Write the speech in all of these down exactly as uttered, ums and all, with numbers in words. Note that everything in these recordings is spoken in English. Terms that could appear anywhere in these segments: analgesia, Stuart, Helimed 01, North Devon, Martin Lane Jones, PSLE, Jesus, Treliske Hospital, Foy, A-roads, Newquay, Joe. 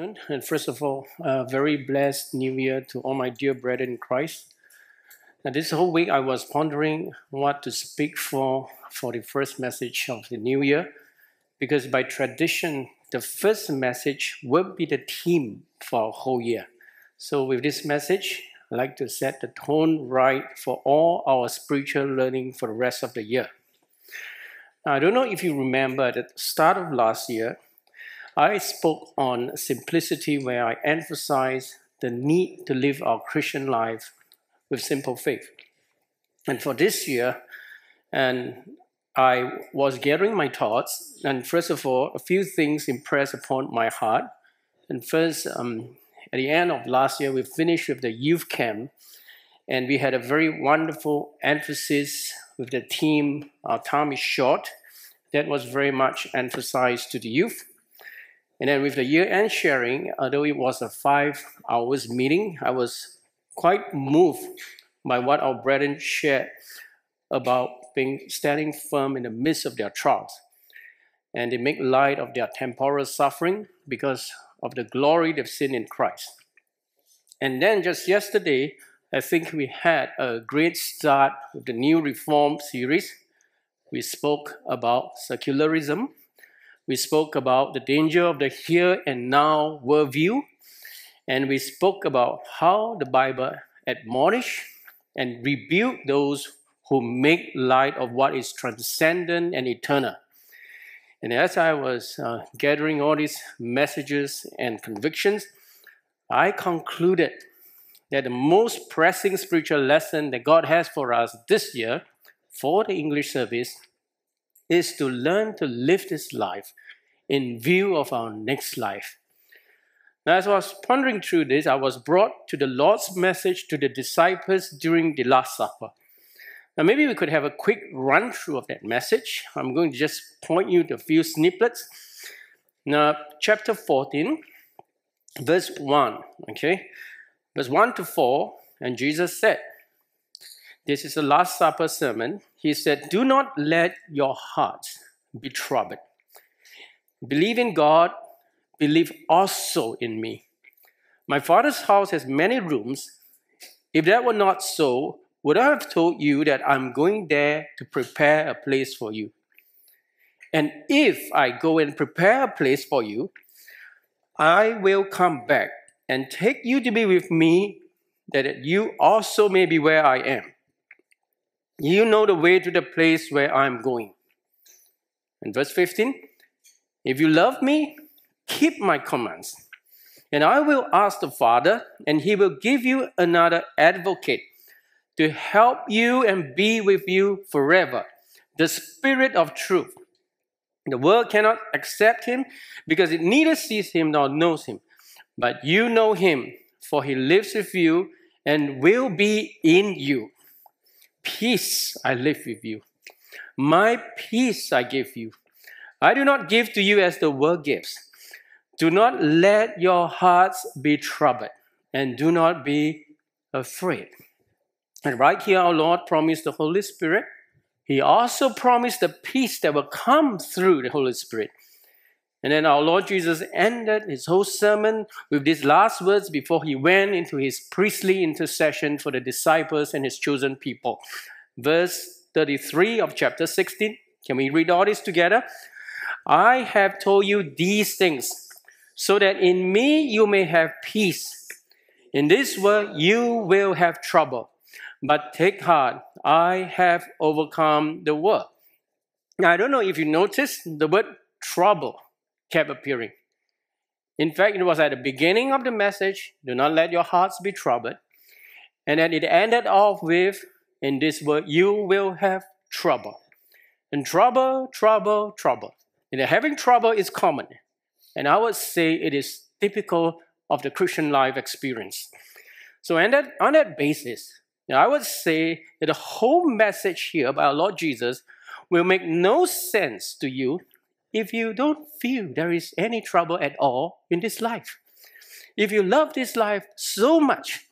afternoon, and first of all, a very blessed New Year to all my dear brethren in Christ. Now, this whole week I was pondering what to speak for for the first message of the New Year, because by tradition, the first message will be the theme for our whole year. So with this message, I'd like to set the tone right for all our spiritual learning for the rest of the year. Now, I don't know if you remember, at the start of last year, I spoke on simplicity, where I emphasized the need to live our Christian life with simple faith. And for this year, and I was gathering my thoughts, and first of all, a few things impressed upon my heart. And first, um, at the end of last year, we finished with the youth camp, and we had a very wonderful emphasis with the theme, Our Time is Short. That was very much emphasized to the youth. And then with the year-end sharing, although it was a five hours meeting, I was quite moved by what our brethren shared about being standing firm in the midst of their trials. And they make light of their temporal suffering because of the glory they've seen in Christ. And then just yesterday, I think we had a great start with the New Reform series. We spoke about secularism. We spoke about the danger of the here and now worldview, and we spoke about how the Bible admonishes and rebukes those who make light of what is transcendent and eternal. And as I was uh, gathering all these messages and convictions, I concluded that the most pressing spiritual lesson that God has for us this year for the English service is to learn to live this life in view of our next life. Now, as I was pondering through this, I was brought to the Lord's message to the disciples during the Last Supper. Now, maybe we could have a quick run-through of that message. I'm going to just point you to a few snippets. Now, chapter fourteen, verse one, okay? Verse one to four, and Jesus said, this is the Last Supper sermon. He said, do not let your hearts be troubled. Believe in God, believe also in me. My Father's house has many rooms. If that were not so, would I have told you that I'm going there to prepare a place for you? And if I go and prepare a place for you, I will come back and take you to be with me, that you also may be where I am. You know the way to the place where I'm going. And verse fifteen, if you love me, keep my commands, and I will ask the Father, and he will give you another advocate to help you and be with you forever, the Spirit of truth. The world cannot accept him because it neither sees him nor knows him, but you know him, for he lives with you and will be in you. Peace I live with you. My peace I give you. I do not give to you as the world gives. Do not let your hearts be troubled, and do not be afraid. And right here, our Lord promised the Holy Spirit. He also promised the peace that will come through the Holy Spirit. And then our Lord Jesus ended his whole sermon with these last words before he went into his priestly intercession for the disciples and his chosen people. Verse thirty-three of chapter sixteen. Can we read all this together? I have told you these things, so that in me you may have peace. In this world you will have trouble, but take heart, I have overcome the world. Now, I don't know if you noticed, the word trouble kept appearing. In fact, it was at the beginning of the message, do not let your hearts be troubled. And then it ended off with, in this world, you will have trouble. And trouble, trouble, trouble. And having trouble is common. And I would say it is typical of the Christian life experience. So on that, on that basis, I would say that the whole message here by our Lord Jesus will make no sense to you if you don't feel there is any trouble at all in this life. If you love this life so much,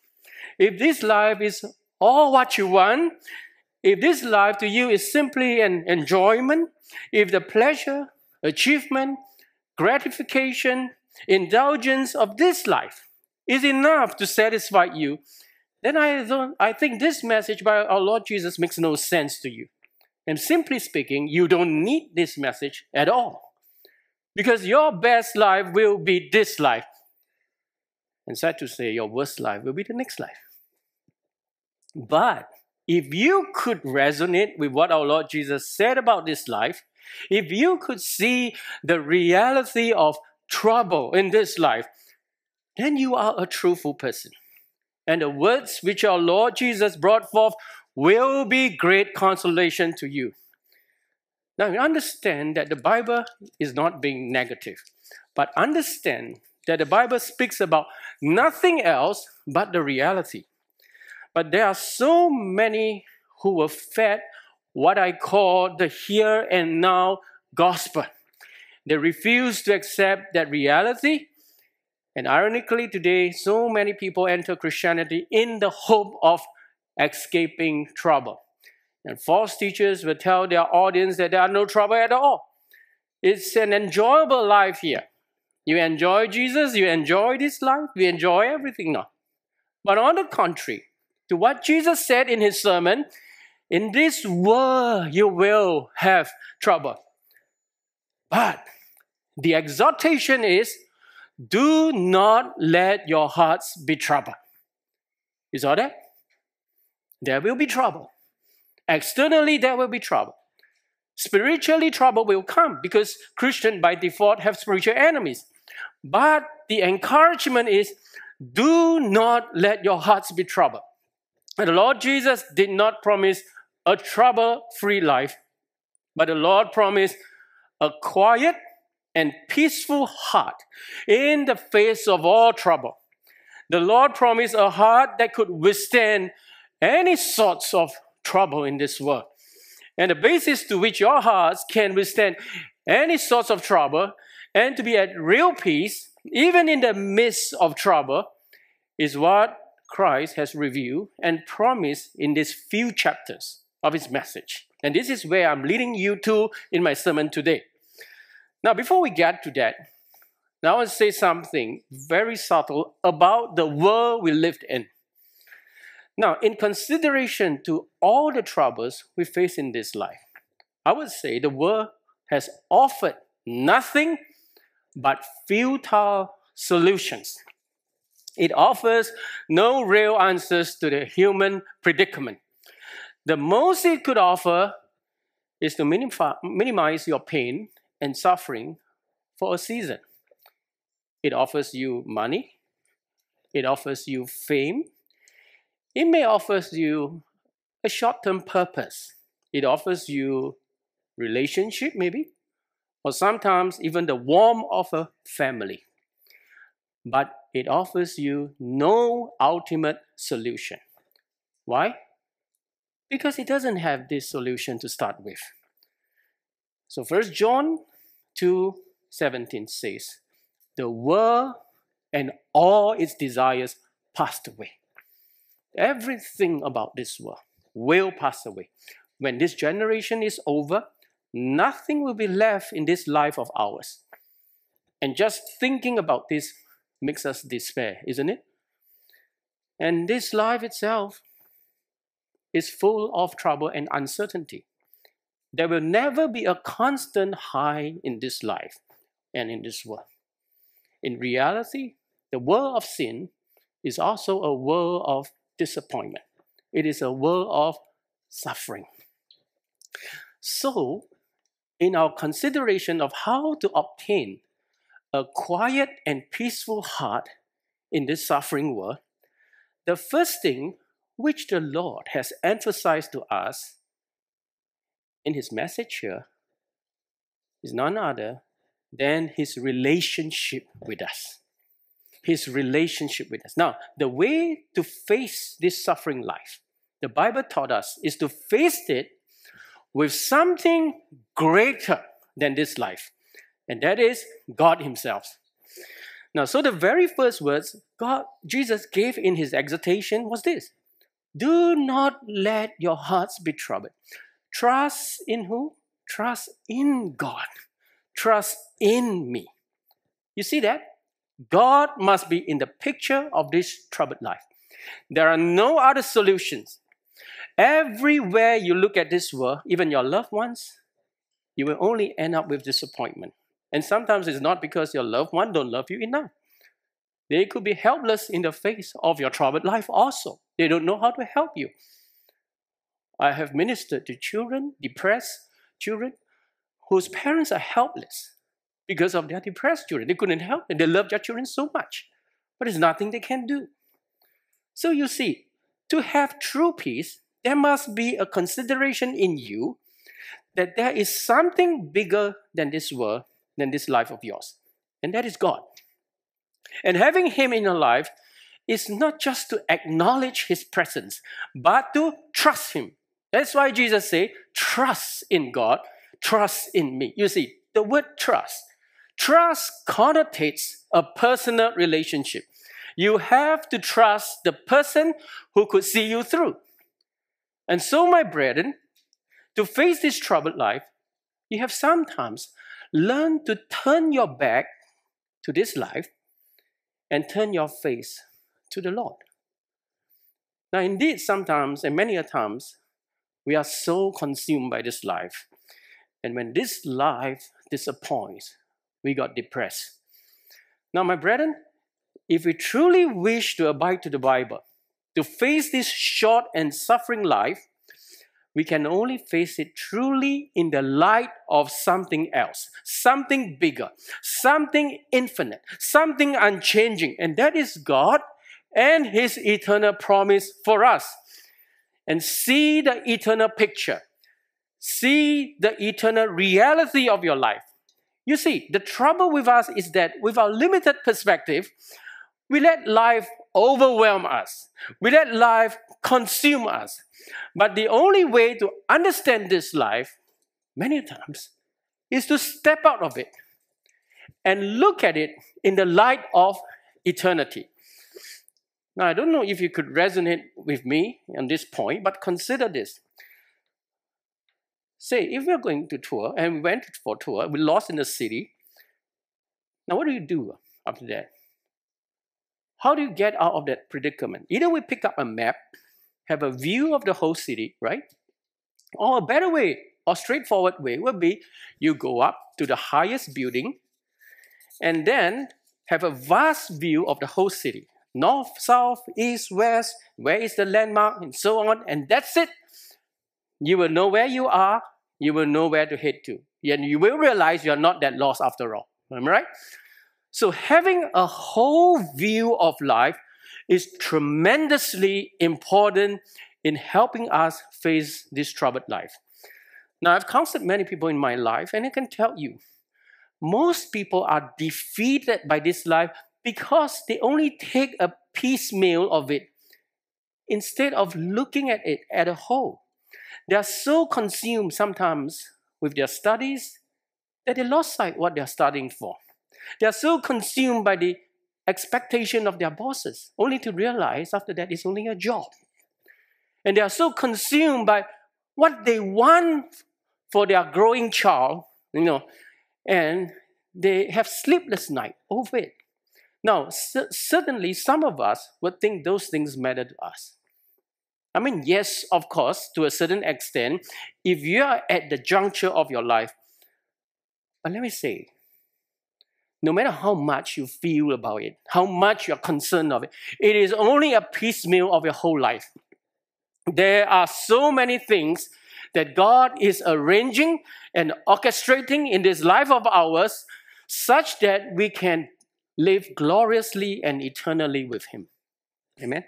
if this life is all what you want, if this life to you is simply an enjoyment, if the pleasure, achievement, gratification, indulgence of this life is enough to satisfy you, then I, don't, I think this message by our Lord Jesus makes no sense to you. And simply speaking, you don't need this message at all, because your best life will be this life. And sad to say, your worst life will be the next life. But if you could resonate with what our Lord Jesus said about this life, if you could see the reality of trouble in this life, then you are a truthful person. And the words which our Lord Jesus brought forth will be great consolation to you. Now, you understand that the Bible is not being negative, but understand that the Bible speaks about nothing else but the reality. But there are so many who were fed what I call the here and now gospel. They refuse to accept that reality. And ironically, today, so many people enter Christianity in the hope of escaping trouble. And false teachers will tell their audience that there are no trouble at all. It's an enjoyable life here. You enjoy Jesus, you enjoy this life, we enjoy everything now. But on the contrary, to what Jesus said in his sermon, in this world you will have trouble. But the exhortation is, do not let your hearts be troubled. You saw that? There will be trouble. Externally, there will be trouble. Spiritually, trouble will come because Christians by default have spiritual enemies. But the encouragement is, do not let your hearts be troubled. And the Lord Jesus did not promise a trouble-free life, but the Lord promised a quiet and peaceful heart in the face of all trouble. The Lord promised a heart that could withstand any sorts of trouble in this world. And the basis to which your hearts can withstand any sorts of trouble and to be at real peace, even in the midst of trouble, is what Christ has revealed and promised in these few chapters of his message. And this is where I'm leading you to in my sermon today. Now, before we get to that, now I want to say something very subtle about the world we lived in. Now, in consideration to all the troubles we face in this life, I would say the world has offered nothing but futile solutions. It offers no real answers to the human predicament. The most it could offer is to minimize your pain and suffering for a season. It offers you money. It offers you fame. It may offer you a short-term purpose. It offers you relationship, maybe, or sometimes even the warmth of a family. But it offers you no ultimate solution. Why? Because it doesn't have this solution to start with. So First John two seventeen says, the world and all its desires passed away. Everything about this world will pass away. When this generation is over, nothing will be left in this life of ours. And just thinking about this makes us despair, isn't it? And this life itself is full of trouble and uncertainty. There will never be a constant high in this life and in this world. In reality, the world of sin is also a world of disappointment. It is a world of suffering. So, in our consideration of how to obtain a quiet and peaceful heart in this suffering world, the first thing which the Lord has emphasized to us in his message here is none other than his relationship with us. His relationship with us. Now, the way to face this suffering life, the Bible taught us, is to face it with something greater than this life, and that is God himself. Now, so the very first words God, Jesus gave in his exhortation was this: do not let your hearts be troubled. Trust in who? Trust in God. Trust in me. You see that? God must be in the picture of this troubled life. There are no other solutions. Everywhere you look at this world, even your loved ones, you will only end up with disappointment. And sometimes it's not because your loved one don't love you enough. They could be helpless in the face of your troubled life also. They don't know how to help you. I have ministered to children, depressed children, whose parents are helpless because of their depressed children. They couldn't help and they love their children so much. But there's nothing they can do. So you see, to have true peace, there must be a consideration in you that there is something bigger than this world, than this life of yours. And that is God. And having Him in your life is not just to acknowledge His presence, but to trust Him. That's why Jesus said, trust in God, trust in me. You see, the word trust, trust connotates a personal relationship. You have to trust the person who could see you through. And so, my brethren, to face this troubled life, you have sometimes learned to turn your back to this life and turn your face to the Lord. Now, indeed, sometimes and many a times, we are so consumed by this life. And when this life disappoints, we got depressed. Now, my brethren, if we truly wish to abide to the Bible, to face this short and suffering life, we can only face it truly in the light of something else, something bigger, something infinite, something unchanging, and that is God and His eternal promise for us. And see the eternal picture. See the eternal reality of your life. You see, the trouble with us is that with our limited perspective, we let life overwhelm us. We let life consume us. But the only way to understand this life, many times, is to step out of it and look at it in the light of eternity. Now, I don't know if you could resonate with me on this point, but consider this. Say, if we're going to tour, and we went for tour, we lost in the city. Now, what do you do after that? How do you get out of that predicament? Either we pick up a map, have a view of the whole city, right? Or a better way, or straightforward way would be you go up to the highest building and then have a vast view of the whole city. North, south, east, west, where is the landmark, and so on, and that's it. You will know where you are, you will know where to head to. And you will realize you're not that lost after all, am I right? So having a whole view of life is tremendously important in helping us face this troubled life. Now, I've counseled many people in my life, and I can tell you, most people are defeated by this life because they only take a piecemeal of it instead of looking at it as a whole. They are so consumed sometimes with their studies that they lost sight of what they are studying for. They are so consumed by the expectation of their bosses, only to realize after that it's only a job. And they are so consumed by what they want for their growing child, you know, and they have sleepless nights over it. Now, certainly some of us would think those things matter to us. I mean, yes, of course, to a certain extent, if you are at the juncture of your life. But let me say, no matter how much you feel about it, how much you're concerned of it, it is only a piecemeal of your whole life. There are so many things that God is arranging and orchestrating in this life of ours such that we can live gloriously and eternally with Him. Amen?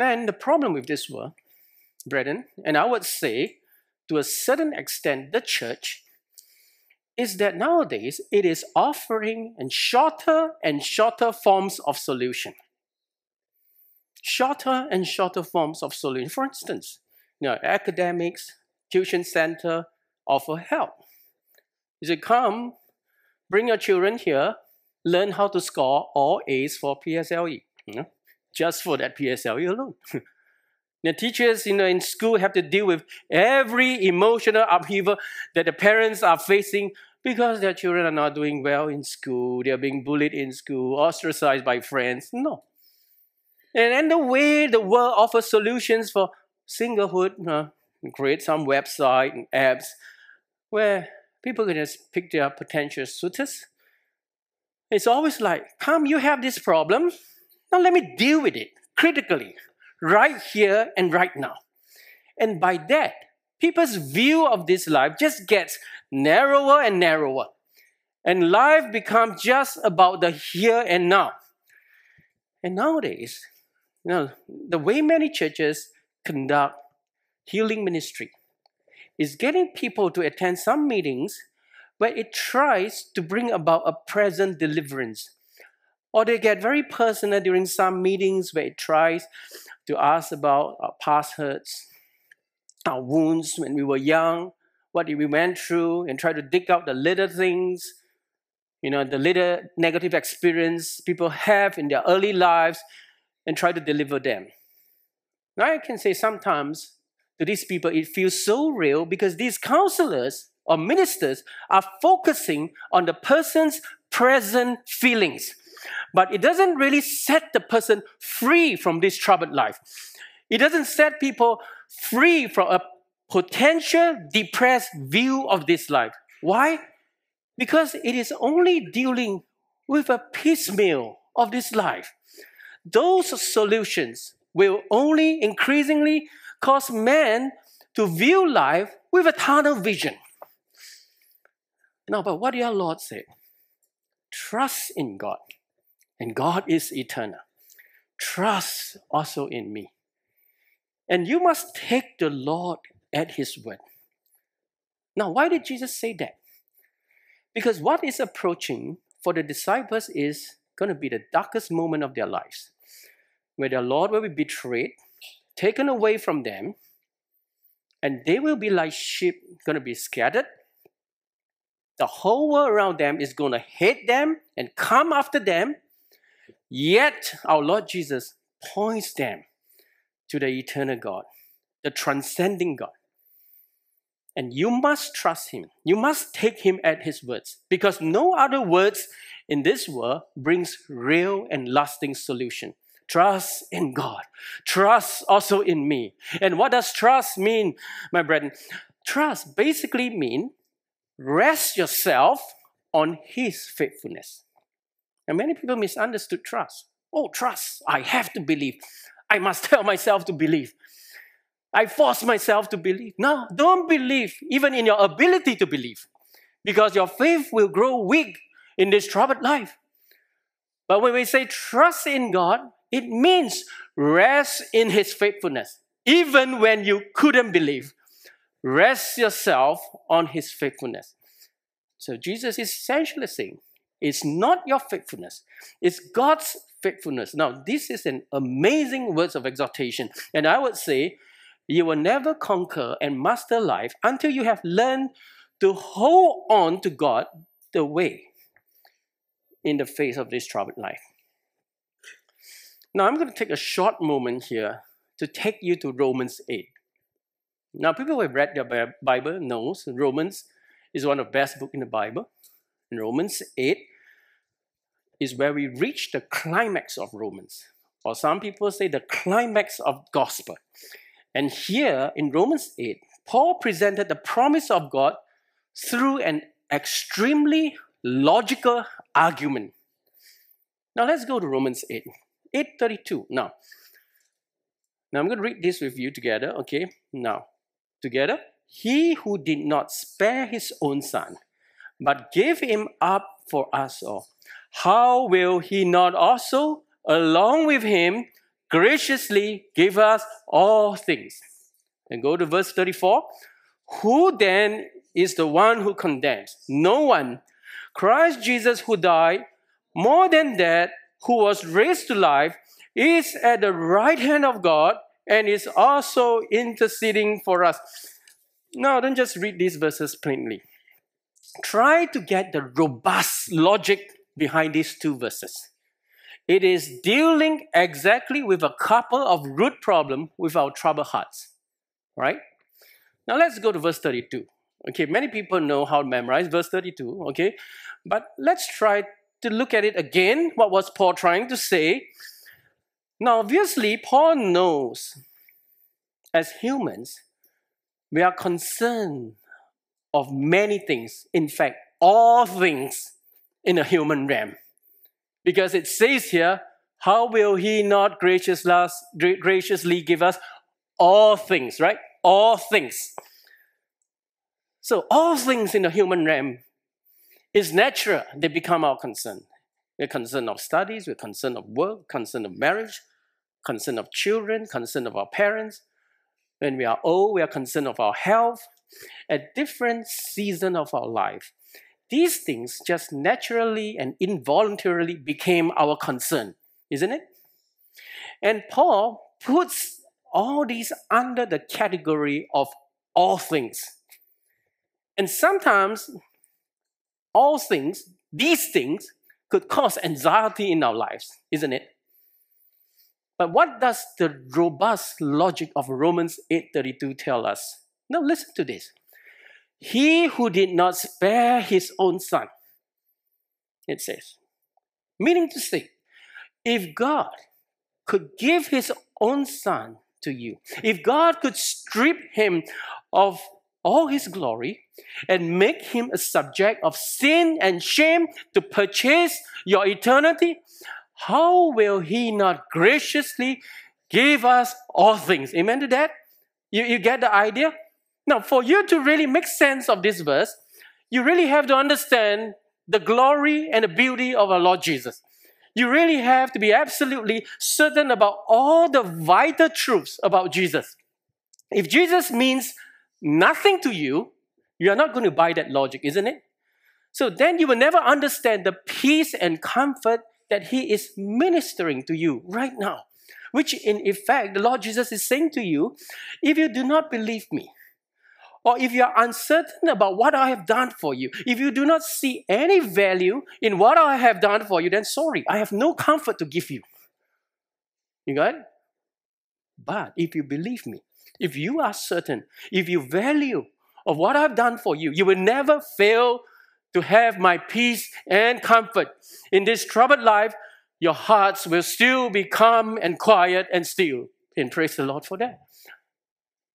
And the problem with this world, brethren, and I would say to a certain extent the church, is that nowadays it is offering and shorter and shorter forms of solution. Shorter and shorter forms of solution. For instance, you know, academics, tuition center offer help. You say, come, bring your children here, learn how to score all A's for P S L E. You know, just for that P S L E alone. The teachers, you know, in school have to deal with every emotional upheaval that the parents are facing because their children are not doing well in school, they're being bullied in school, ostracized by friends. No. And then the way the world offers solutions for singlehood, uh, create some website and apps where people can just pick their potential suitors. It's always like, come, you have this problem. Now let me deal with it critically, right here and right now. And by that, people's view of this life just gets narrower and narrower. And life becomes just about the here and now. And nowadays, you know, the way many churches conduct healing ministry is getting people to attend some meetings where it tries to bring about a present deliverance. Or they get very personal during some meetings where it tries to ask about our past hurts, our wounds when we were young, what we went through, and try to dig out the little things, you know, the little negative experience people have in their early lives, and try to deliver them. Now I can say sometimes to these people it feels so real because these counselors or ministers are focusing on the person's present feelings. But it doesn't really set the person free from this troubled life. It doesn't set people free from a potential depressed view of this life. Why? Because it is only dealing with a piecemeal of this life. Those solutions will only increasingly cause man to view life with a tunnel vision. Now, but what did our Lord say? Trust in God, and God is eternal. Trust also in me. And you must take the Lord at his word. Now, why did Jesus say that? Because what is approaching for the disciples is going to be the darkest moment of their lives, where their Lord will be betrayed, taken away from them, and they will be like sheep, going to be scattered. The whole world around them is going to hate them and come after them. Yet, our Lord Jesus points them to the eternal God, the transcending God. And you must trust him. You must take him at his words, because no other words in this world brings real and lasting solution. Trust in God. Trust also in me. And what does trust mean, my brethren? Trust basically means rest yourself on his faithfulness. And many people misunderstood trust. Oh, trust, I have to believe. I must tell myself to believe. I force myself to believe. No, don't believe, even in your ability to believe, because your faith will grow weak in this troubled life. But when we say trust in God, it means rest in his faithfulness, even when you couldn't believe. Rest yourself on his faithfulness. So Jesus is essentially saying, it's not your faithfulness, it's God's faithfulness. Now, this is an amazing words of exhortation. And I would say, you will never conquer and master life until you have learned to hold on to God the way in the face of this troubled life. Now, I'm going to take a short moment here to take you to Romans eight. Now, people who have read their Bible knows Romans is one of the best books in the Bible. And Romans eight is where we reach the climax of Romans, or some people say the climax of gospel. And here in Romans eight, Paul presented the promise of God through an extremely logical argument. Now, let's go to Romans eight, eight thirty-two. Now, now, I'm going to read this with you together, okay? Now, together. He who did not spare his own son, but gave him up for us all, how will he not also, along with him, graciously give us all things? And go to verse thirty-four. Who then is the one who condemns? No one. Christ Jesus, who died, more than that, who was raised to life, is at the right hand of God and is also interceding for us. Now, don't just read these verses plainly. Try to get the robust logic behind these two verses. It is dealing exactly with a couple of root problems with our troubled hearts, right? Now, let's go to verse thirty-two. Okay, many people know how to memorize verse thirty-two, okay? But let's try to look at it again. What was Paul trying to say? Now, obviously, Paul knows as humans, we are concerned of many things. In fact, all things in the human realm. Because it says here, how will he not graciously give us all things, right? All things. So all things in the human realm is natural. They become our concern. We're concerned of studies, we're concerned of work, concerned of marriage, concerned of children, concerned of our parents. When we are old, we are concerned of our health. At different seasons of our life, these things just naturally and involuntarily became our concern, isn't it? And Paul puts all these under the category of all things. And sometimes, all things, these things, could cause anxiety in our lives, isn't it? But what does the robust logic of Romans eight thirty-two tell us? Now listen to this. He who did not spare his own son, it says. Meaning to say, if God could give his own son to you, if God could strip him of all his glory, and make him a subject of sin and shame to purchase your eternity, how will he not graciously give us all things? Amen to that? You, you get the idea? Now, for you to really make sense of this verse, you really have to understand the glory and the beauty of our Lord Jesus. You really have to be absolutely certain about all the vital truths about Jesus. If Jesus means nothing to you, you are not going to buy that logic, isn't it? So then you will never understand the peace and comfort that he is ministering to you right now. Which in effect, the Lord Jesus is saying to you, if you do not believe me, or if you are uncertain about what I have done for you, if you do not see any value in what I have done for you, then sorry, I have no comfort to give you. You got it? But if you believe me, if you are certain, if you value of what I've done for you, you will never fail to have my peace and comfort. In this troubled life, your hearts will still be calm and quiet and still. And praise the Lord for that.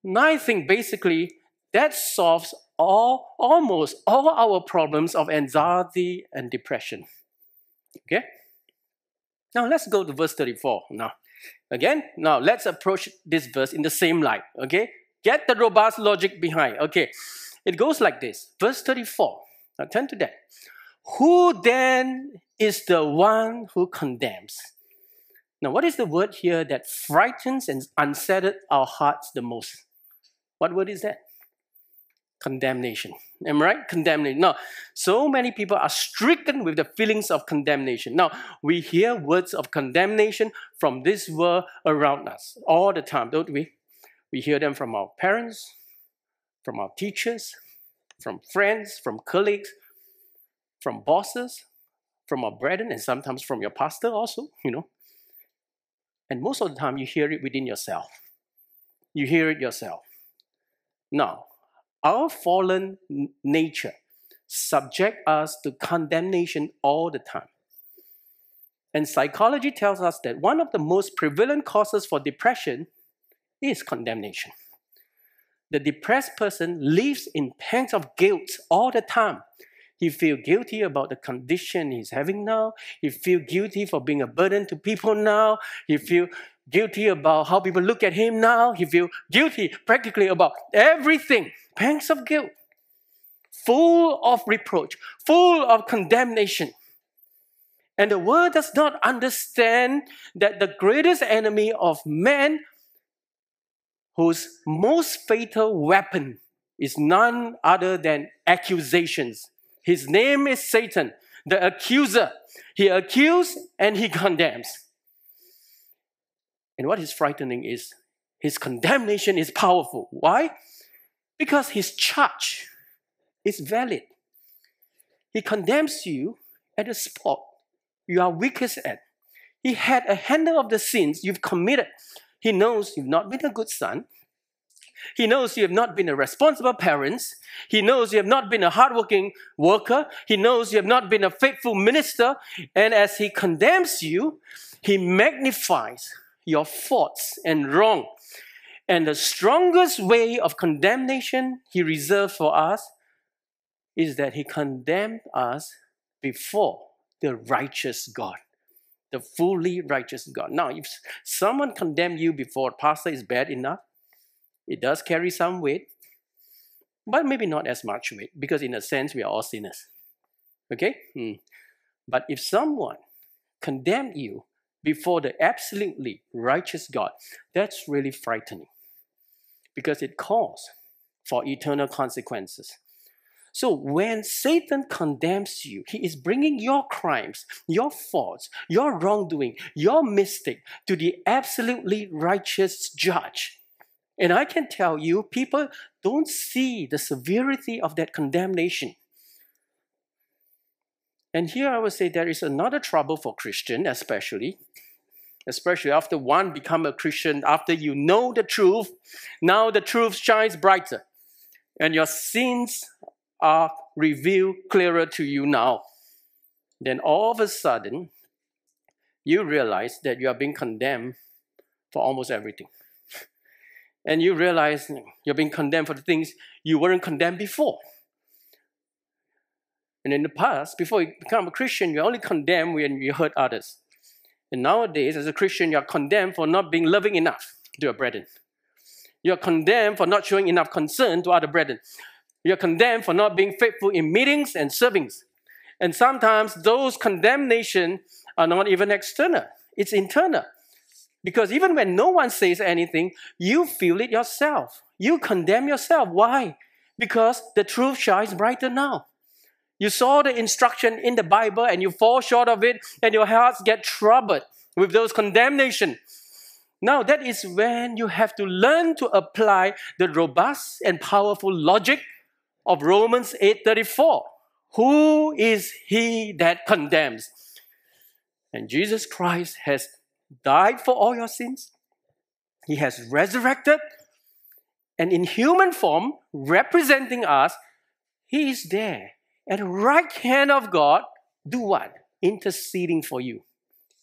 And I think basically that solves all, almost all our problems of anxiety and depression. Okay? Now let's go to verse thirty-four now. Again, now let's approach this verse in the same light, okay? Get the robust logic behind, okay? It goes like this, verse thirty-four. Now turn to that. Who then is the one who condemns? Now what is the word here that frightens and unsettles our hearts the most? What word is that? Condemnation. Am I right? Condemnation. Now, so many people are stricken with the feelings of condemnation. Now, we hear words of condemnation from this world around us all the time, don't we? We hear them from our parents, from our teachers, from friends, from colleagues, from bosses, from our brethren, and sometimes from your pastor also, you know. And most of the time, you hear it within yourself. You hear it yourself. Now, our fallen nature subjects us to condemnation all the time. And psychology tells us that one of the most prevalent causes for depression is condemnation. The depressed person lives in pangs of guilt all the time. He feels guilty about the condition he's having now. He feels guilty for being a burden to people now. He feels guilty about how people look at him now. He feels guilty practically about everything. Pangs of guilt. Full of reproach. Full of condemnation. And the world does not understand that the greatest enemy of man, whose most fatal weapon is none other than accusations. His name is Satan, the accuser. He accuses and he condemns. And what is frightening is his condemnation is powerful. Why? Because his charge is valid. He condemns you at the spot you are weakest at. He had a handle of the sins you've committed. He knows you've not been a good son. He knows you have not been a responsible parent. He knows you have not been a hardworking worker. He knows you have not been a faithful minister. And as he condemns you, he magnifies your faults and wrong. And the strongest way of condemnation he reserved for us is that he condemned us before the righteous God, the fully righteous God. Now, if someone condemned you before, pastor, is bad enough. It does carry some weight, but maybe not as much weight, because in a sense, we are all sinners. Okay? Hmm. But if someone condemned you before the absolutely righteous God, that's really frightening, because it calls for eternal consequences. So when Satan condemns you, he is bringing your crimes, your faults, your wrongdoing, your mistake to the absolutely righteous judge. And I can tell you, people don't see the severity of that condemnation. And here I would say there is another trouble for Christians, especially, especially after one becomes a Christian, after you know the truth, now the truth shines brighter, and your sins are revealed clearer to you now. Then all of a sudden, you realize that you are being condemned for almost everything. And you realize you're being condemned for the things you weren't condemned before. And in the past, before you become a Christian, you're only condemned when you hurt others. And nowadays, as a Christian, you're condemned for not being loving enough to your brethren. You're condemned for not showing enough concern to other brethren. You're condemned for not being faithful in meetings and servings. And sometimes those condemnations are not even external. It's internal. Because even when no one says anything, you feel it yourself. You condemn yourself. Why? Because the truth shines brighter now. You saw the instruction in the Bible and you fall short of it, and your hearts get troubled with those condemnations. Now, that is when you have to learn to apply the robust and powerful logic of Romans eight thirty-four. Who is he that condemns? And Jesus Christ has died for all your sins. He has resurrected, and in human form, representing us, he is there at the right hand of God. Do what? Interceding for you.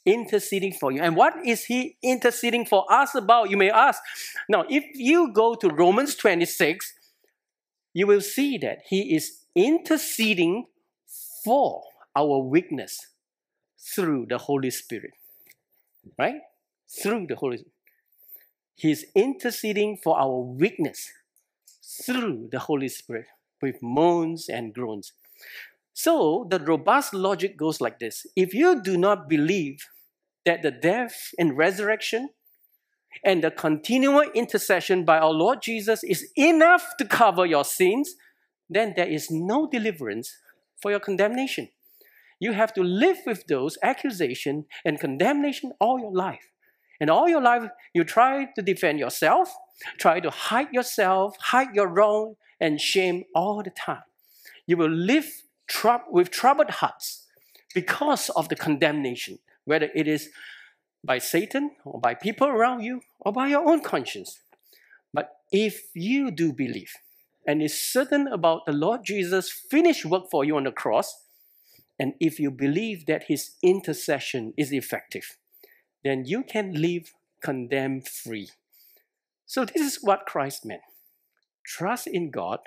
Interceding for you. And what is he interceding for us about, you may ask? Now, if you go to Romans twenty-six, you will see that he is interceding for our weakness through the Holy Spirit. Right? Through the Holy Spirit. He's interceding for our weakness through the Holy Spirit with moans and groans. So the robust logic goes like this. If you do not believe that the death and resurrection and the continual intercession by our Lord Jesus is enough to cover your sins, then there is no deliverance for your condemnation. You have to live with those accusations and condemnation all your life. And all your life, you try to defend yourself, try to hide yourself, hide your wrong and shame all the time. You will live tr- with troubled hearts because of the condemnation, whether it is by Satan or by people around you or by your own conscience. But if you do believe and is certain about the Lord Jesus' finished work for you on the cross, and if you believe that his intercession is effective, then you can live condemned free. So this is what Christ meant. Trust in God,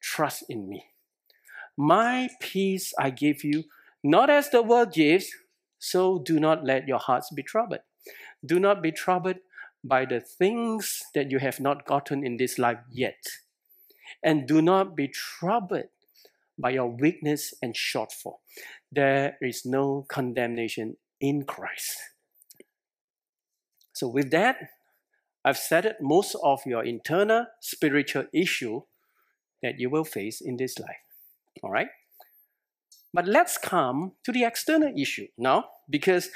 trust in me. My peace I give you, not as the world gives, so do not let your hearts be troubled. Do not be troubled by the things that you have not gotten in this life yet. And do not be troubled by your weakness and shortfall. There is no condemnation in Christ. So with that, I've settled most of your internal spiritual issue that you will face in this life. All right? But let's come to the external issue now, because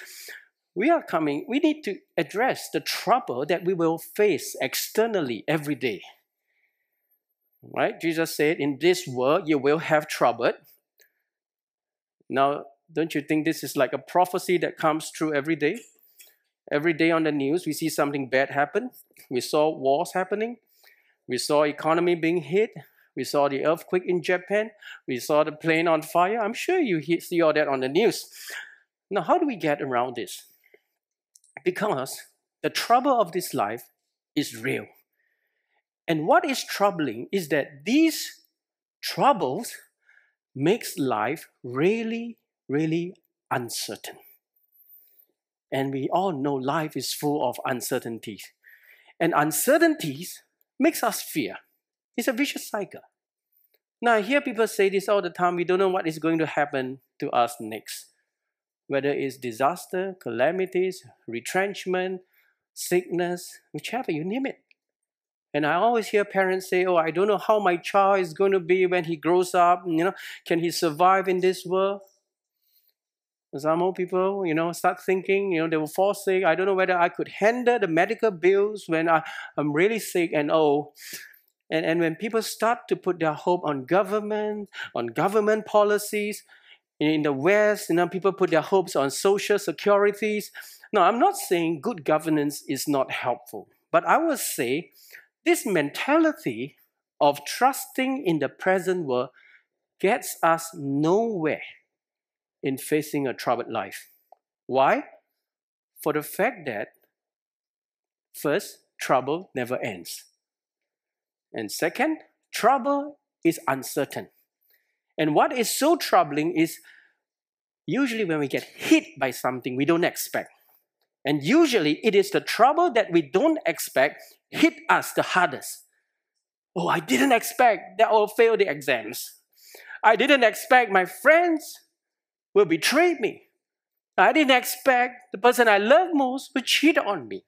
we are coming, we need to address the trouble that we will face externally every day. Right? Jesus said, in this world you will have trouble. Now, don't you think this is like a prophecy that comes true every day? Every day on the news, we see something bad happen. We saw wars happening. We saw economy being hit. We saw the earthquake in Japan. We saw the plane on fire. I'm sure you see all that on the news. Now, how do we get around this? Because the trouble of this life is real. And what is troubling is that these troubles makes life really, really uncertain. And we all know life is full of uncertainties. And uncertainties makes us fear. It's a vicious cycle. Now, I hear people say this all the time. We don't know what is going to happen to us next. Whether it's disaster, calamities, retrenchment, sickness, whichever, you name it. And I always hear parents say, oh, I don't know how my child is going to be when he grows up. You know, can he survive in this world? Some old people, you know, start thinking, you know, they will fall sick. I don't know whether I could handle the medical bills when I, I'm really sick and old. And, and when people start to put their hope on government, on government policies, in the West, you know, people put their hopes on social securities. Now, I'm not saying good governance is not helpful, but I will say this mentality of trusting in the present world gets us nowhere in facing a troubled life. Why? For the fact that, first, trouble never ends. And second, trouble is uncertain. And what is so troubling is usually when we get hit by something we don't expect. And usually it is the trouble that we don't expect hit us the hardest. Oh, I didn't expect that I'll fail the exams. I didn't expect my friends will betray me. I didn't expect the person I love most will cheat on me.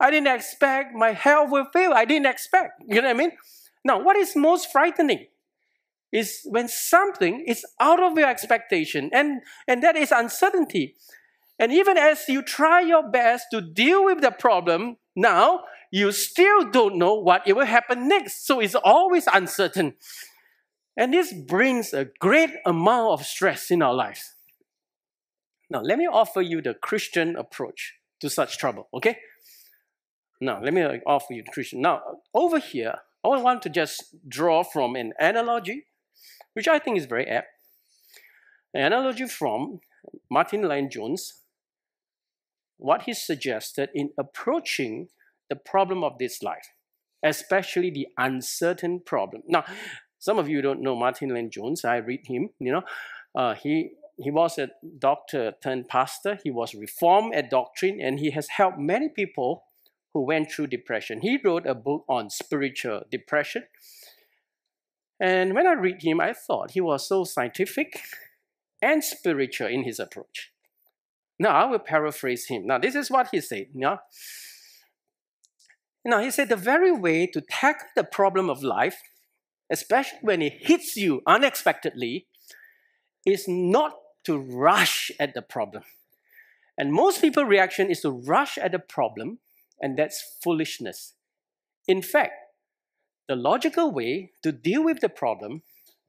I didn't expect my health will fail. I didn't expect, you know what I mean? Now, what is most frightening is when something is out of your expectation, and, and that is uncertainty. And even as you try your best to deal with the problem, now you still don't know what it will happen next. So it's always uncertain. And this brings a great amount of stress in our lives. Now, let me offer you the Christian approach to such trouble, okay? Now, let me offer you the Christian. Now, over here, I want to just draw from an analogy, which I think is very apt. An analogy from Martin Lane Jones, what he suggested in approaching the problem of this life, especially the uncertain problem. Now, some of you don't know Martin Lane Jones. I read him, you know. Uh, he, he was a doctor turned pastor. He was reformed at doctrine, and he has helped many people who went through depression. He wrote a book on spiritual depression. And when I read him, I thought he was so scientific and spiritual in his approach. Now, I will paraphrase him. Now, this is what he said. Now, now he said the very way to tackle the problem of life, especially when it hits you unexpectedly, is not to rush at the problem. And most people's reaction is to rush at the problem, and that's foolishness. In fact, the logical way to deal with the problem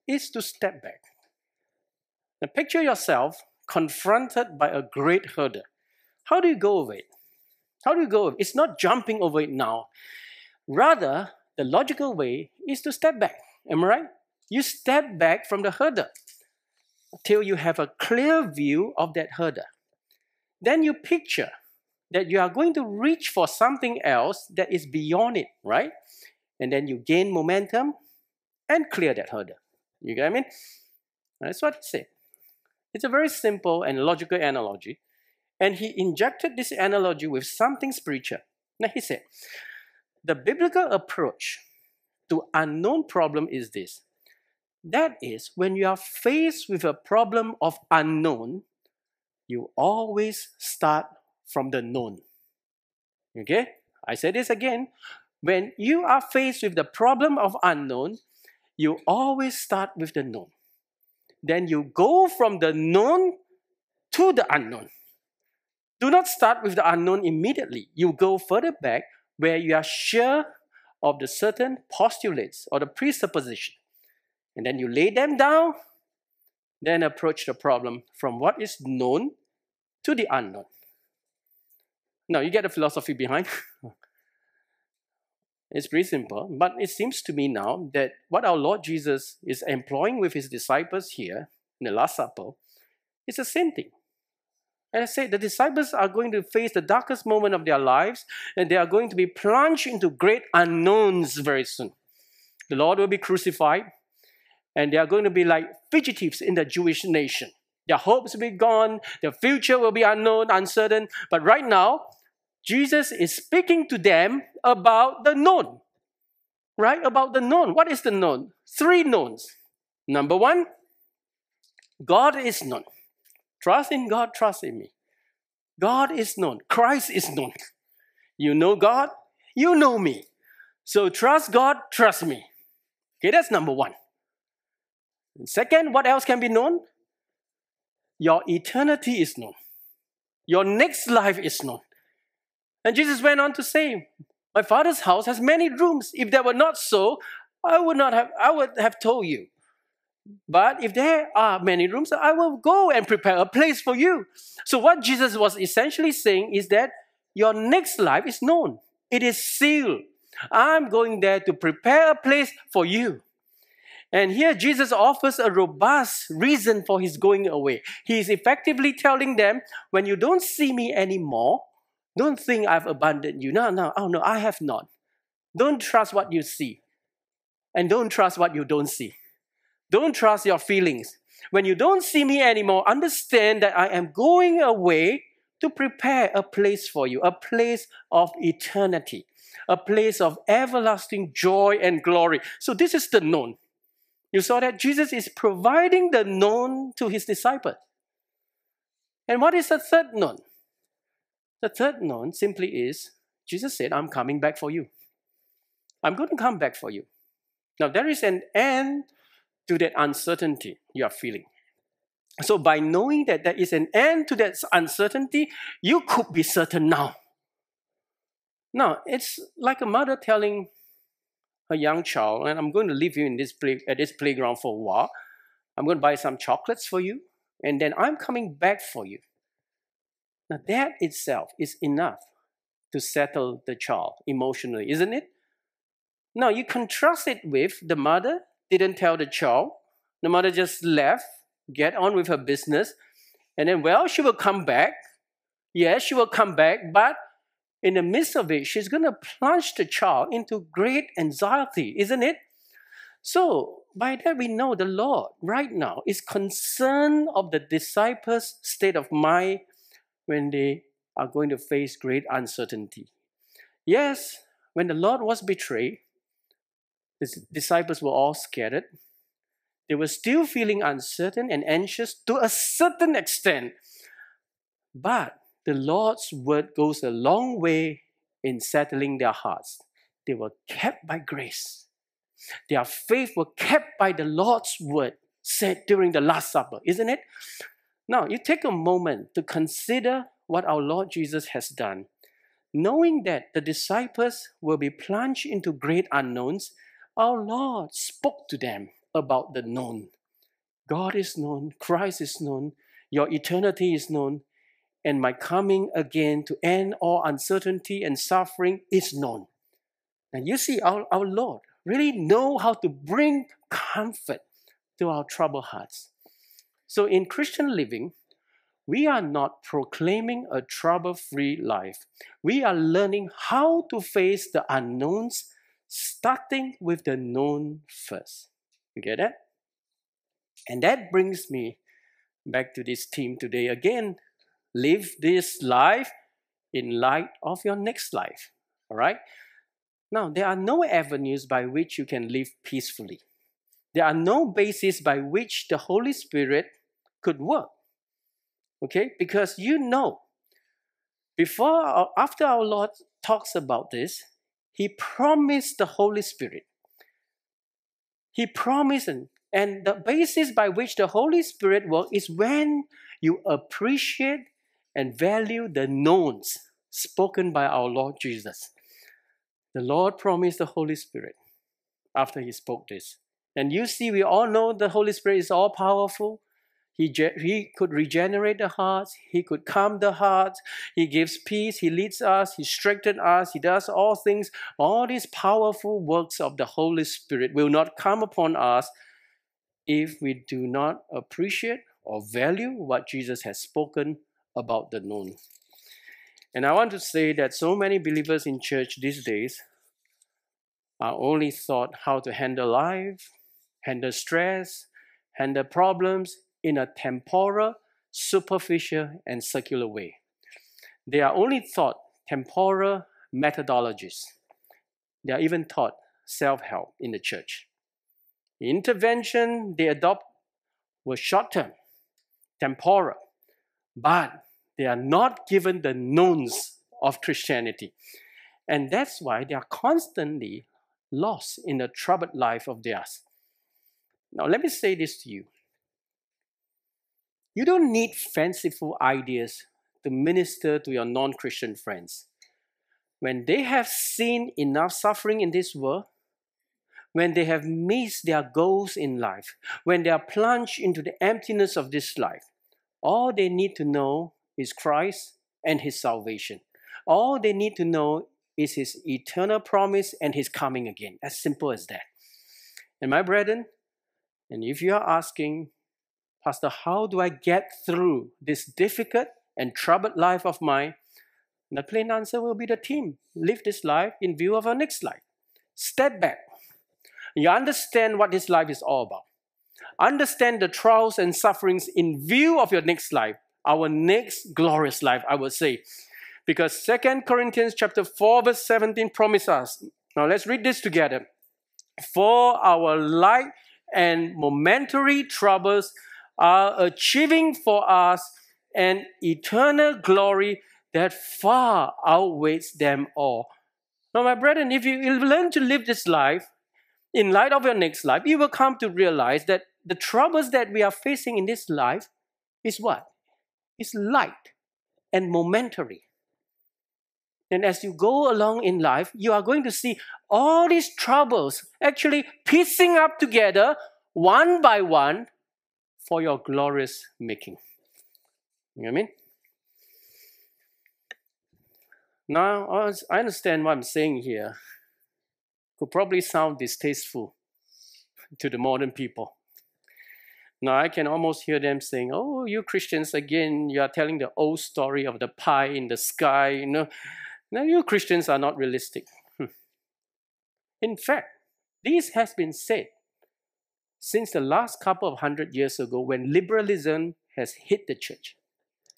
is to step back. Now picture yourself confronted by a great hurdle. How do you go over it? How do you go over it? It's not jumping over it now. Rather, the logical way is to step back. Am I right? You step back from the hurdle till you have a clear view of that hurdle. Then you picture that you are going to reach for something else that is beyond it, right? And then you gain momentum and clear that hurdle. You get what I mean? That's what he said. It's a very simple and logical analogy. And he injected this analogy with something spiritual. Now he said, the biblical approach to unknown problem is this. That is, when you are faced with a problem of unknown, you always start from the known. Okay? I say this again. When you are faced with the problem of unknown, you always start with the known. Then you go from the known to the unknown. Do not start with the unknown immediately. You go further back where you are sure of the certain postulates or the presupposition. And then you lay them down, then approach the problem from what is known to the unknown. Now, you get the philosophy behind. It's pretty simple, but it seems to me now that what our Lord Jesus is employing with his disciples here in the Last Supper is the same thing. And I said, the disciples are going to face the darkest moment of their lives, and they are going to be plunged into great unknowns very soon. The Lord will be crucified, and they are going to be like fugitives in the Jewish nation. Their hopes will be gone, their future will be unknown, uncertain. But right now, Jesus is speaking to them about the known. Right? About the known. What is the known? Three knowns. Number one, God is known. Trust in God, trust in me. God is known. Christ is known. You know God, you know me. So trust God, trust me. Okay, that's number one. And second, what else can be known? Your eternity is known. Your next life is known. And Jesus went on to say, my Father's house has many rooms. If that were not so, I would not have, I would have told you. But if there are many rooms, I will go and prepare a place for you. So what Jesus was essentially saying is that your next life is known. It is sealed. I'm going there to prepare a place for you. And here Jesus offers a robust reason for his going away. He is effectively telling them, when you don't see me anymore, don't think I've abandoned you. No, no, oh no, I have not. Don't trust what you see. And don't trust what you don't see. Don't trust your feelings. When you don't see me anymore, understand that I am going away to prepare a place for you, a place of eternity, a place of everlasting joy and glory. So this is the known. You saw that Jesus is providing the known to his disciples. And what is the third known? The third known simply is, Jesus said, I'm coming back for you. I'm going to come back for you. Now there is an end to that uncertainty you are feeling. So by knowing that there is an end to that uncertainty, you could be certain now. Now, it's like a mother telling her young child, and I'm going to leave you in this play, at this playground for a while. I'm going to buy some chocolates for you, and then I'm coming back for you. Now, that itself is enough to settle the child emotionally, isn't it? Now, you contrast it with the mother didn't tell the child. The mother just left, get on with her business, and then, well, she will come back. Yes, she will come back, but in the midst of it, she's going to plunge the child into great anxiety, isn't it? So, by that we know the Lord right now is concerned of the disciples' state of mind when they are going to face great uncertainty. Yes, when the Lord was betrayed, the disciples were all scattered. They were still feeling uncertain and anxious to a certain extent. But the Lord's word goes a long way in settling their hearts. They were kept by grace. Their faith were kept by the Lord's word said during the Last Supper, isn't it? Now, you take a moment to consider what our Lord Jesus has done. Knowing that the disciples will be plunged into great unknowns, our Lord spoke to them about the known. God is known, Christ is known, your eternity is known, and my coming again to end all uncertainty and suffering is known. And you see, our, our Lord really knows how to bring comfort to our troubled hearts. So in Christian living, we are not proclaiming a trouble-free life. We are learning how to face the unknowns, starting with the known first. You get that? And that brings me back to this theme today again. Live this life in light of your next life. All right? Now, there are no avenues by which you can live peacefully. There are no bases by which the Holy Spirit could work. Okay? Because you know, before or after our Lord talks about this, He promised the Holy Spirit. He promised, and the basis by which the Holy Spirit works is when you appreciate and value the knowns spoken by our Lord Jesus. The Lord promised the Holy Spirit after He spoke this. And you see, we all know the Holy Spirit is all-powerful. He, he could regenerate the hearts. He could calm the hearts. He gives peace. He leads us. He strengthens us. He does all things. All these powerful works of the Holy Spirit will not come upon us if we do not appreciate or value what Jesus has spoken about the known. And I want to say that so many believers in church these days are only taught how to handle life, handle stress, handle problems, in a temporal, superficial, and circular way. They are only taught temporal methodologies. They are even taught self-help in the church. The intervention they adopt were short-term, temporal, but they are not given the knowns of Christianity. And that's why they are constantly lost in the troubled life of theirs. Now, let me say this to you. You don't need fanciful ideas to minister to your non-Christian friends. When they have seen enough suffering in this world, when they have missed their goals in life, when they are plunged into the emptiness of this life, all they need to know is Christ and His salvation. All they need to know is His eternal promise and His coming again. As simple as that. And my brethren, and if you are asking, Pastor, how do I get through this difficult and troubled life of mine? And the plain answer will be the theme. Live this life in view of our next life. Step back. You understand what this life is all about. Understand the trials and sufferings in view of your next life, our next glorious life, I would say. Because Second Corinthians chapter four, verse seventeen promises us. Now let's read this together. For our light and momentary troubles are achieving for us an eternal glory that far outweighs them all. Now, my brethren, if you learn to live this life in light of your next life, you will come to realize that the troubles that we are facing in this life is what? It's light and momentary. And as you go along in life, you are going to see all these troubles actually piecing up together one by one for your glorious making. You know what I mean? Now, I understand what I'm saying here. Could probably sound distasteful to the modern people. Now, I can almost hear them saying, oh, you Christians, again, you are telling the old story of the pie in the sky. You know? Now, you Christians are not realistic. In fact, this has been said since the last couple of hundred years ago, when liberalism has hit the church.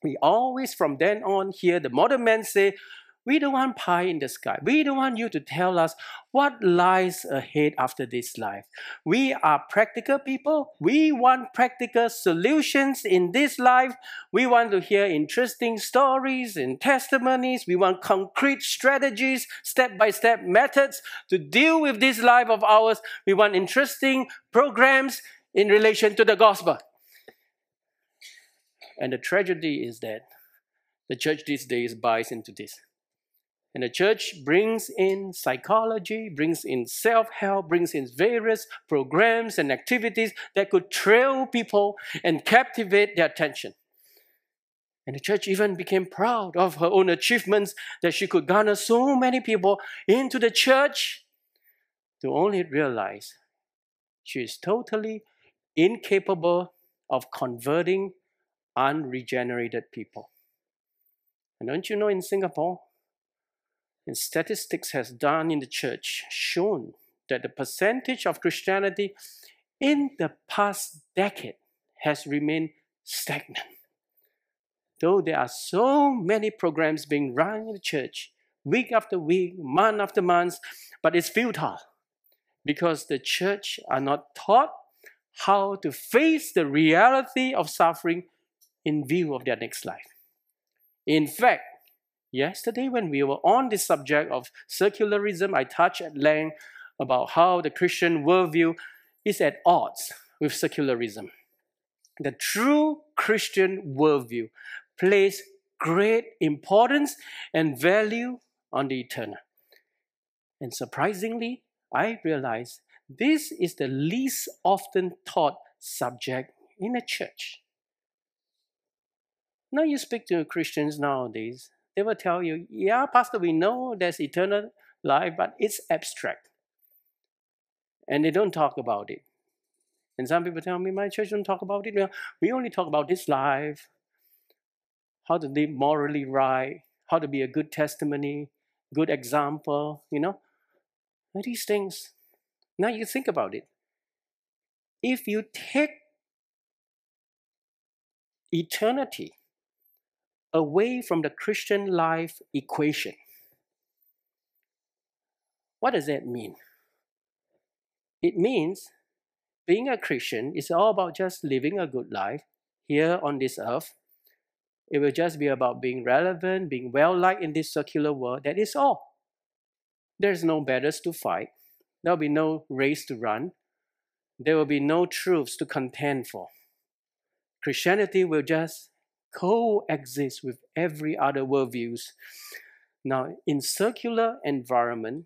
We always, from then on, hear the modern man say, we don't want pie in the sky. We don't want you to tell us what lies ahead after this life. We are practical people. We want practical solutions in this life. We want to hear interesting stories and testimonies. We want concrete strategies, step-by-step methods to deal with this life of ours. We want interesting programs in relation to the gospel. And the tragedy is that the church these days buys into this. And the church brings in psychology, brings in self-help, brings in various programs and activities that could thrill people and captivate their attention. And the church even became proud of her own achievements that she could garner so many people into the church to only realize she is totally incapable of converting unregenerated people. And don't you know, in Singapore, and statistics has done in the church shown that the percentage of Christianity in the past decade has remained stagnant. Though there are so many programs being run in the church, week after week, month after month, but it's futile because the church are not taught how to face the reality of suffering in view of their next life. In fact, yesterday, when we were on this subject of secularism, I touched at length about how the Christian worldview is at odds with secularism. The true Christian worldview places great importance and value on the eternal. And surprisingly, I realized this is the least often taught subject in the church. Now you speak to Christians nowadays, they will tell you, yeah, Pastor, we know there's eternal life, but it's abstract. And they don't talk about it. And some people tell me, my church don't talk about it. We only talk about this life, how to live morally right, how to be a good testimony, good example, you know. All these things. Now you think about it. If you take eternity away from the Christian life equation, what does that mean? It means being a Christian is all about just living a good life here on this earth. It will just be about being relevant, being well-liked in this circular world. That is all. There's no battles to fight. There will be no race to run. There will be no truths to contend for. Christianity will just coexist with every other worldviews. Now, in circular environment,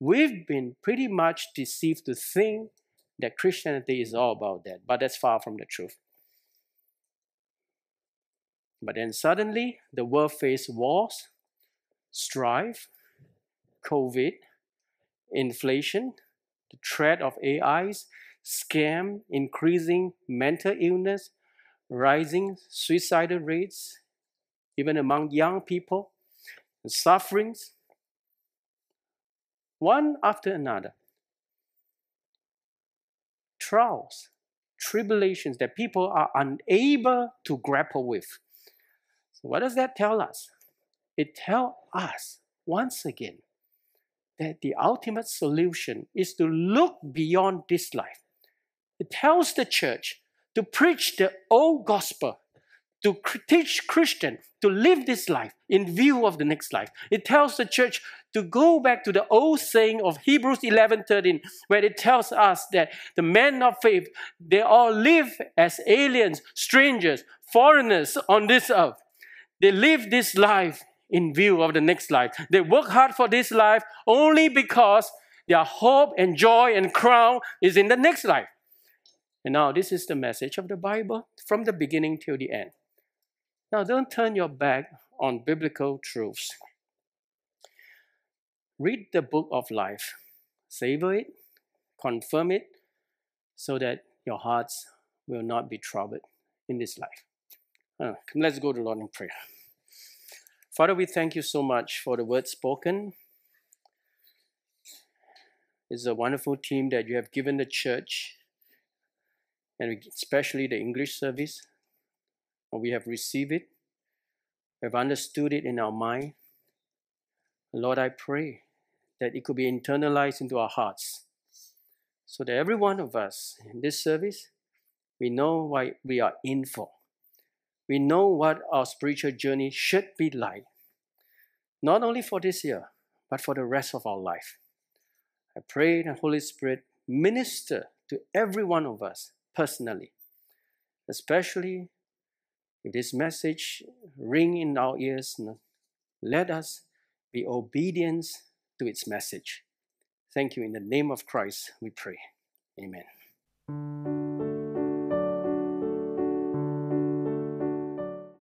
we've been pretty much deceived to think that Christianity is all about that, but that's far from the truth. But then suddenly, the world faced wars, strife, COVID, inflation, the threat of A Is, scam, increasing mental illness, rising suicidal rates, even among young people, and sufferings, one after another. Trials, tribulations that people are unable to grapple with. So what does that tell us? It tells us, once again, that the ultimate solution is to look beyond this life. It tells the church to preach the old gospel, to teach Christians to live this life in view of the next life. It tells the church to go back to the old saying of Hebrews eleven thirteen, where it tells us that the men of faith, they all live as aliens, strangers, foreigners on this earth. They live this life in view of the next life. They work hard for this life only because their hope and joy and crown is in the next life. And now this is the message of the Bible from the beginning till the end. Now don't turn your back on biblical truths. Read the book of life. Savor it, confirm it, so that your hearts will not be troubled in this life. Uh, let's go to Lord in prayer. Father, we thank you so much for the word spoken. It's a wonderful team that you have given the church, and especially the English service. We have received it. We have understood it in our mind. Lord, I pray that it could be internalized into our hearts, so that every one of us in this service, we know what we are in for. We know what our spiritual journey should be like, not only for this year, but for the rest of our life. I pray the Holy Spirit minister to every one of us personally, especially if this message ring in our ears. Let us be obedient to its message. Thank you. In the name of Christ, we pray. Amen.